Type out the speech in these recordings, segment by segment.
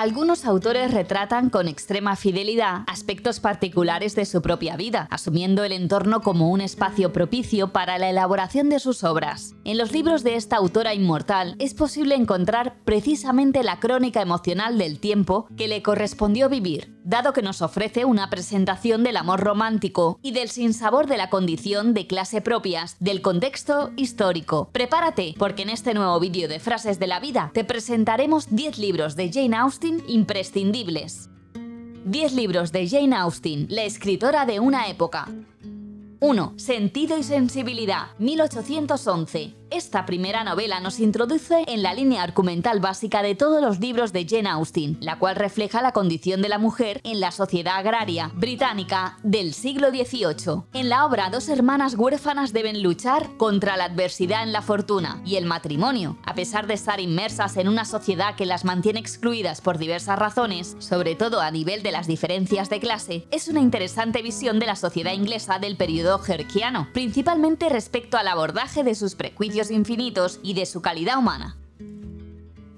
Algunos autores retratan con extrema fidelidad aspectos particulares de su propia vida, asumiendo el entorno como un espacio propicio para la elaboración de sus obras. En los libros de esta autora inmortal es posible encontrar precisamente la crónica emocional del tiempo que le correspondió vivir, dado que nos ofrece una presentación del amor romántico y del sinsabor de la condición de clase propias del contexto histórico. Prepárate, porque en este nuevo vídeo de Frases de la Vida te presentaremos 10 libros de Jane Austen imprescindibles. 10 libros de Jane Austen, la escritora de una época. 1. Sentido y sensibilidad, 1811. Esta primera novela nos introduce en la línea argumental básica de todos los libros de Jane Austen, la cual refleja la condición de la mujer en la sociedad agraria británica del siglo XVIII. En la obra, dos hermanas huérfanas deben luchar contra la adversidad en la fortuna y el matrimonio. A pesar de estar inmersas en una sociedad que las mantiene excluidas por diversas razones, sobre todo a nivel de las diferencias de clase, es una interesante visión de la sociedad inglesa del periodo georgiano, principalmente respecto al abordaje de sus prejuicios infinitos y de su calidad humana.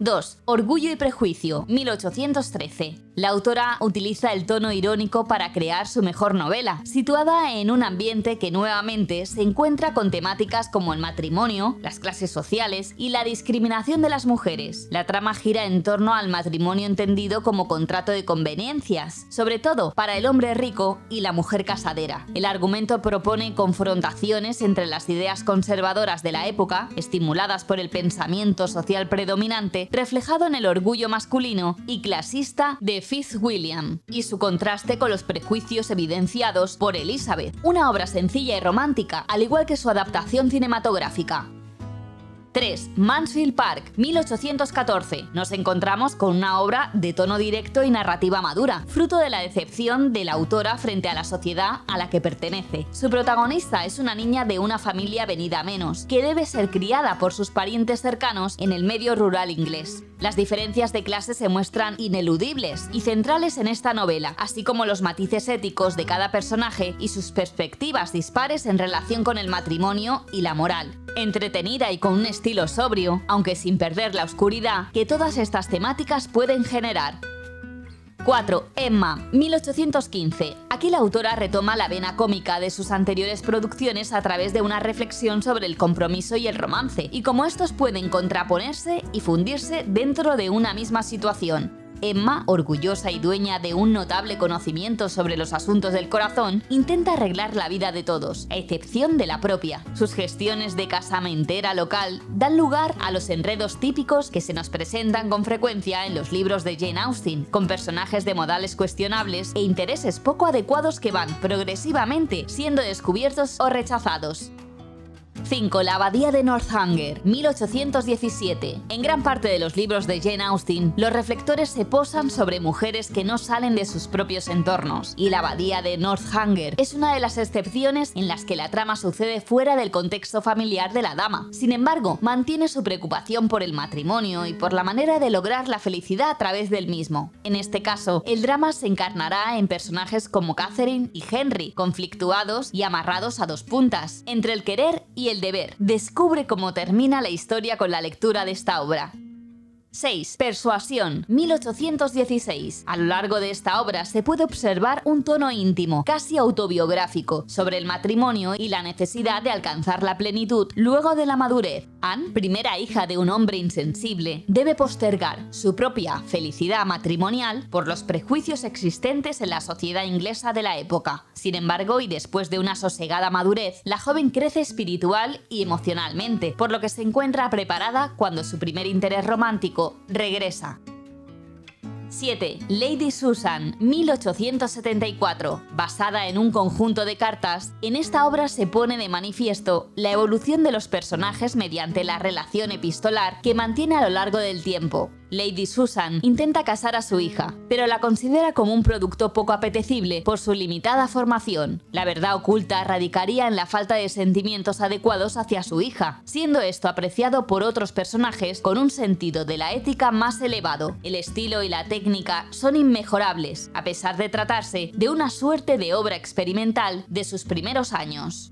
2. Orgullo y Prejuicio, 1813. La autora utiliza el tono irónico para crear su mejor novela, situada en un ambiente que nuevamente se encuentra con temáticas como el matrimonio, las clases sociales y la discriminación de las mujeres. La trama gira en torno al matrimonio entendido como contrato de conveniencias, sobre todo para el hombre rico y la mujer casadera. El argumento propone confrontaciones entre las ideas conservadoras de la época, estimuladas por el pensamiento social predominante, reflejado en el orgullo masculino y clasista de Fitzwilliam, y su contraste con los prejuicios evidenciados por Elizabeth. Una obra sencilla y romántica, al igual que su adaptación cinematográfica. 3. Mansfield Park, 1814. Nos encontramos con una obra de tono directo y narrativa madura, fruto de la decepción de la autora frente a la sociedad a la que pertenece. Su protagonista es una niña de una familia venida a menos, que debe ser criada por sus parientes cercanos en el medio rural inglés. Las diferencias de clase se muestran ineludibles y centrales en esta novela, así como los matices éticos de cada personaje y sus perspectivas dispares en relación con el matrimonio y la moral. Entretenida y con un estilo sobrio, aunque sin perder la oscuridad que todas estas temáticas pueden generar. 4. Emma, 1815. Aquí la autora retoma la vena cómica de sus anteriores producciones a través de una reflexión sobre el compromiso y el romance, y cómo estos pueden contraponerse y fundirse dentro de una misma situación. Emma, orgullosa y dueña de un notable conocimiento sobre los asuntos del corazón, intenta arreglar la vida de todos, a excepción de la propia. Sus gestiones de casamentera local dan lugar a los enredos típicos que se nos presentan con frecuencia en los libros de Jane Austen, con personajes de modales cuestionables e intereses poco adecuados que van progresivamente siendo descubiertos o rechazados. 5. La abadía de Northanger, 1817. En gran parte de los libros de Jane Austen, los reflectores se posan sobre mujeres que no salen de sus propios entornos, y la abadía de Northanger es una de las excepciones en las que la trama sucede fuera del contexto familiar de la dama. Sin embargo, mantiene su preocupación por el matrimonio y por la manera de lograr la felicidad a través del mismo. En este caso, el drama se encarnará en personajes como Catherine y Henry, conflictuados y amarrados a dos puntas, entre el querer y el deber. Descubre cómo termina la historia con la lectura de esta obra. 6. Persuasión, 1816. A lo largo de esta obra se puede observar un tono íntimo, casi autobiográfico, sobre el matrimonio y la necesidad de alcanzar la plenitud luego de la madurez. Anne, primera hija de un hombre insensible, debe postergar su propia felicidad matrimonial por los prejuicios existentes en la sociedad inglesa de la época. Sin embargo, y después de una sosegada madurez, la joven crece espiritual y emocionalmente, por lo que se encuentra preparada cuando su primer interés romántico regresa. 7. Lady Susan, 1874. Basada en un conjunto de cartas, en esta obra se pone de manifiesto la evolución de los personajes mediante la relación epistolar que mantiene a lo largo del tiempo. Lady Susan intenta casar a su hija, pero la considera como un producto poco apetecible por su limitada formación. La verdad oculta radicaría en la falta de sentimientos adecuados hacia su hija, siendo esto apreciado por otros personajes con un sentido de la ética más elevado. El estilo y la técnica son inmejorables, a pesar de tratarse de una suerte de obra experimental de sus primeros años.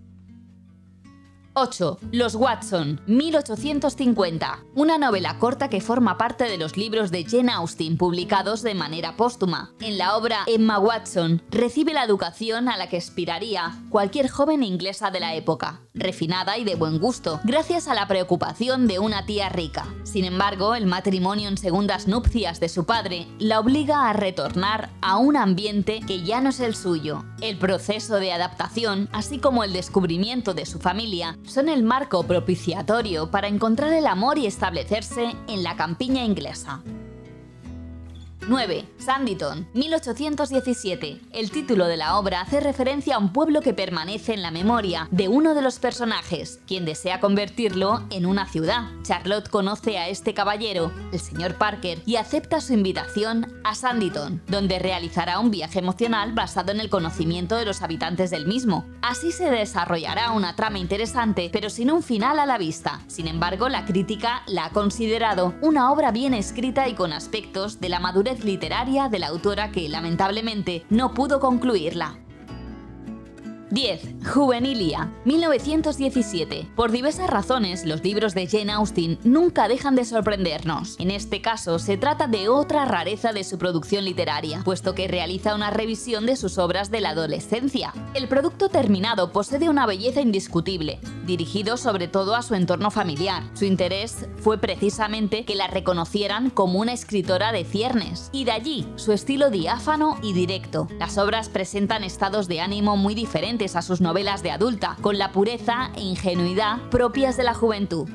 8. Los Watson, 1850. Una novela corta que forma parte de los libros de Jane Austen publicados de manera póstuma. En la obra, Emma Watson recibe la educación a la que aspiraría cualquier joven inglesa de la época, refinada y de buen gusto, gracias a la preocupación de una tía rica. Sin embargo, el matrimonio en segundas nupcias de su padre la obliga a retornar a un ambiente que ya no es el suyo. El proceso de adaptación, así como el descubrimiento de su familia, son el marco propiciatorio para encontrar el amor y establecerse en la campiña inglesa. 9. Sanditon, 1817. El título de la obra hace referencia a un pueblo que permanece en la memoria de uno de los personajes, quien desea convertirlo en una ciudad. Charlotte conoce a este caballero, el señor Parker, y acepta su invitación a Sanditon, donde realizará un viaje emocional basado en el conocimiento de los habitantes del mismo. Así se desarrollará una trama interesante, pero sin un final a la vista. Sin embargo, la crítica la ha considerado una obra bien escrita y con aspectos de la madurez literaria de la autora que, lamentablemente, no pudo concluirla. 10. Juvenilia, 1917. Por diversas razones, los libros de Jane Austen nunca dejan de sorprendernos. En este caso, se trata de otra rareza de su producción literaria, puesto que realiza una revisión de sus obras de la adolescencia. El producto terminado posee una belleza indiscutible, dirigido sobre todo a su entorno familiar. Su interés fue precisamente que la reconocieran como una escritora de ciernes, y de allí su estilo diáfano y directo. Las obras presentan estados de ánimo muy diferentes a sus novelas de adulta, con la pureza e ingenuidad propias de la juventud.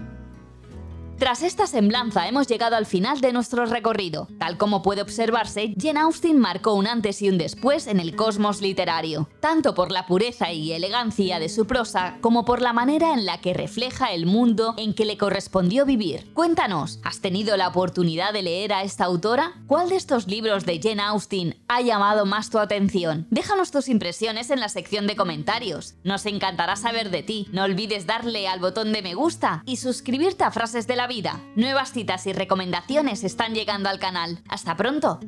Tras esta semblanza hemos llegado al final de nuestro recorrido. Tal como puede observarse, Jane Austen marcó un antes y un después en el cosmos literario, tanto por la pureza y elegancia de su prosa como por la manera en la que refleja el mundo en que le correspondió vivir. Cuéntanos, ¿has tenido la oportunidad de leer a esta autora? ¿Cuál de estos libros de Jane Austen ha llamado más tu atención? Déjanos tus impresiones en la sección de comentarios. Nos encantará saber de ti. No olvides darle al botón de me gusta y suscribirte a Frases de la Vida. Nuevas citas y recomendaciones están llegando al canal. ¡Hasta pronto!